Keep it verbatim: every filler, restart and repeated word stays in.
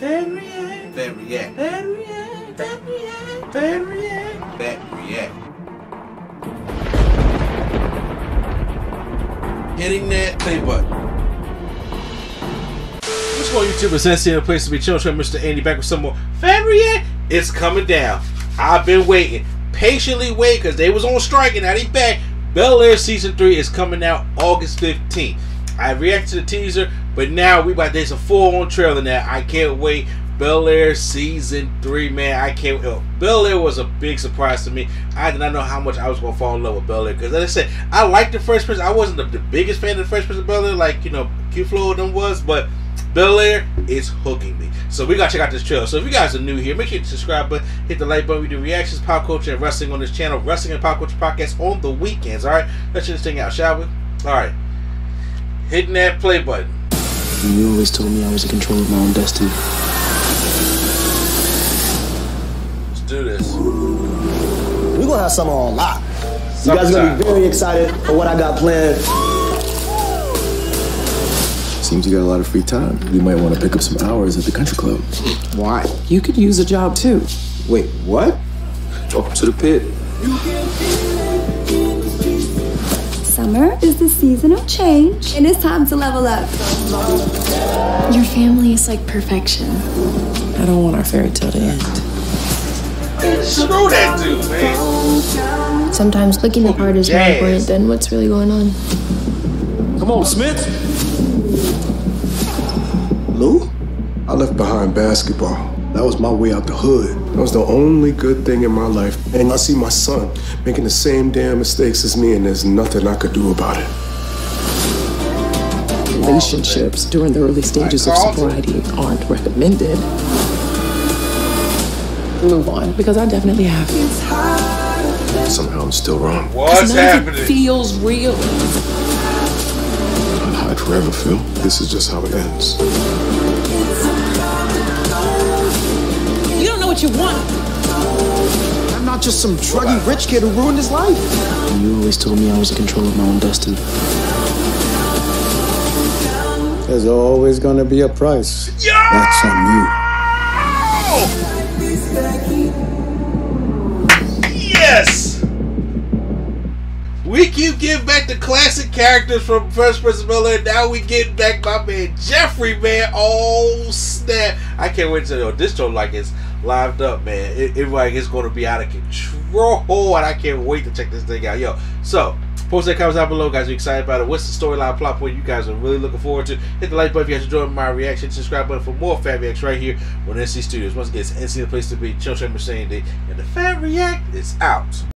That react. That react. That react. That react. That react. That react. Hitting that play button. What's going on, YouTube? It's N C Place to be chill. Mister Andy back with some more That React. It's coming down. I've been waiting. Patiently wait because they was on strike and now they back. Bel-Air Season three is coming out August fifteenth. I reacted to the teaser, but now we about there's a full-on trailer now. I can't wait. Bel-Air Season three, man. I can't wait. Bel-Air was a big surprise to me. I did not know how much I was going to fall in love with Bel-Air. Because like I said, I liked the Fresh Prince. I wasn't the, the biggest fan of the Fresh Prince of Bel-Air like, you know, Q-Flo them was, but Bel-Air is hooking me. So we gotta check out this trailer. So if you guys are new here, make sure you hit the subscribe button, hit the like button. We do reactions, pop culture, and wrestling on this channel. Wrestling and pop culture podcast on the weekends. Alright, let's check this thing out, shall we? Alright. Hitting that play button. You always told me I was in control of my own destiny. Let's do this. We're gonna have something on lock. You guys are gonna be very excited for what I got planned. Seems you got a lot of free time. You might want to pick up some hours at the country club. Why? You could use a job too. Wait, what? Talk to the pit. Summer is the season of change, and it's time to level up. Your family is like perfection. I don't want our fairy tale to end. Screw that dude, man. Sometimes looking the part is more important than what's really going on. Come on, Smith. Lou? I left behind basketball. That was my way out the hood. That was the only good thing in my life. And I see my son making the same damn mistakes as me, and there's nothing I could do about it. Relationships during the early stages of sobriety aren't recommended. Move on, because I definitely have. Somehow I'm still wrong. What's happening? It feels real. Forever, Phil. This is just how it ends. You don't know what you want. I'm not just some druggy rich kid who ruined his life. You always told me I was in control of my own destiny. There's always gonna be a price. Yo! That's on you. Yes! We keep getting back the classic characters from Fresh Prince of Bel-Air. Now we getting back my man Geoffrey, man. Oh snap! I can't wait to this show like it's lived up, man. It, it like it's going to be out of control, and I can't wait to check this thing out, yo. So post that comments down below, guys. Are you excited about it? What's the storyline plot point you guys are really looking forward to? Hit the like button if you guys enjoyed my reaction. Subscribe button for more Fab Reacts right here on N C Studios. Once again, it's N C the place to be. Chill, Shane, Mercedes, and the Fab React is out.